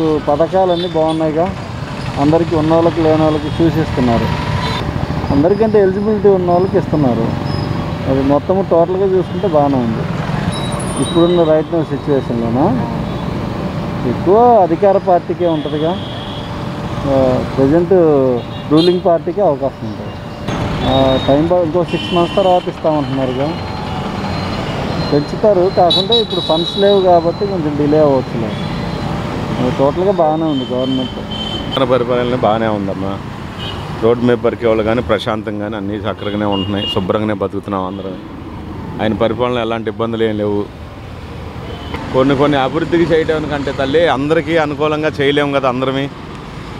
మీకు పథకాలన్నీ బాగున్నాయిగా, అందరికీ ఉన్న వాళ్ళకి లేని వాళ్ళకి చూసిస్తున్నారు, అందరికంటే ఎలిజిబిలిటీ ఉన్న వాళ్ళకి ఇస్తున్నారు. అది మొత్తం టోటల్గా చూసుకుంటే బాగానే ఉంది. ఇప్పుడున్న రైట్ నౌ సిచ్యువేషన్లోనా ఎక్కువ అధికార పార్టీకే ఉంటుందిగా, ప్రజెంట్ రూలింగ్ పార్టీకే అవకాశం ఉంటుంది. టైం ఇంకో 6 months తర్వాత ఇస్తామంటున్నారుగా, పెంచుతారు. కాకుండా ఇప్పుడు ఫండ్స్ లేవు కాబట్టి కొంచెం డిలే అవ్వచ్చులే. టోటల్గా బాగానే ఉంది గవర్నమెంట్ పరిపాలన, బాగానే ఉందమ్మా. రోడ్ మేపర్కి వాళ్ళు కానీ ప్రశాంతంగా కానీ అన్నీ చక్కగానే ఉంటున్నాయి, శుభ్రంగానే బతుకుతున్నాం అందరం. ఆయన పరిపాలన ఎలాంటి ఇబ్బందులు ఏం లేవు. కొన్ని అభివృద్ధికి చేయడానికంటే తల్లి అందరికీ అనుకూలంగా చేయలేము కదా అందరమే.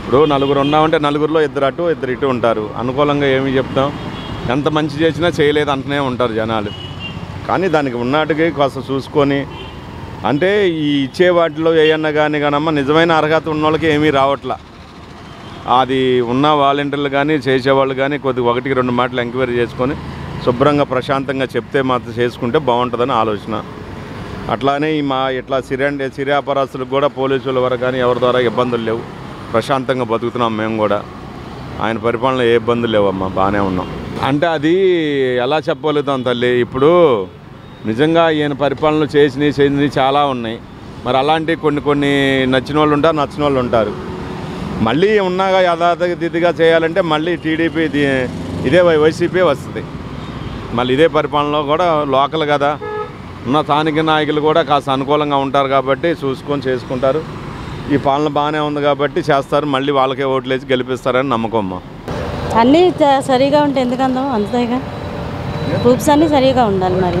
ఇప్పుడు నలుగురు ఉన్నామంటే నలుగురిలో ఇద్దరు ఇటు ఉంటారు. అనుకూలంగా ఏమి చెప్తాం, ఎంత మంచి చేసినా చేయలేదు అంటనే ఉంటారు జనాలు. కానీ దానికి ఉన్నాటికి కాస్త చూసుకొని, అంటే ఈ ఇచ్చే వాటిలో ఏమన్నా కానీ కానమ్మా నిజమైన అర్హత ఉన్న వాళ్ళకి ఏమీ రావట్లా. అది ఉన్న వాలంటీర్లు కానీ చేసేవాళ్ళు కానీ కొద్దిగా 1-2 మాటలు ఎంక్వైరీ చేసుకొని శుభ్రంగా ప్రశాంతంగా చెప్తే మాత్రం చేసుకుంటే బాగుంటుందని ఆలోచన. అట్లానే ఈ ఇట్లా సిరియాపరాస్తులకు కూడా పోలీసుల వరకు కానీ ఎవరి ద్వారా ఇబ్బందులు లేవు, ప్రశాంతంగా బతుకుతున్నాం మేము కూడా. ఆయన పరిపాలన ఏ ఇబ్బందులు లేవమ్మా, బాగానే ఉన్నాం. అంటే అది ఎలా చెప్పగలుగుతాం తల్లి, ఇప్పుడు నిజంగా ఈయన పరిపాలనలు చేసినవి చాలా ఉన్నాయి. మరి అలాంటి కొన్ని నచ్చిన వాళ్ళు ఉంటారు, నచ్చిన వాళ్ళు ఉంటారు. మళ్ళీ ఉన్నాగా యథాతథిగా చేయాలంటే మళ్ళీ టీడీపీ ఇదే వైసీపీ వస్తుంది. మళ్ళీ ఇదే పరిపాలనలో కూడా లోకల్ కదా, ఉన్న స్థానిక నాయకులు కూడా కాస్త అనుకూలంగా ఉంటారు కాబట్టి చూసుకొని చేసుకుంటారు. ఈ పాలన బాగానే ఉంది కాబట్టి చేస్తారు, మళ్ళీ వాళ్ళకే ఓట్లేసి గెలిపిస్తారని నమ్మకం. అన్నీ సరిగా ఉంటే ఎందుకందో అంతేగా, ప్రూఫ్స్ అన్నీ సరిగా ఉండాలి. మరి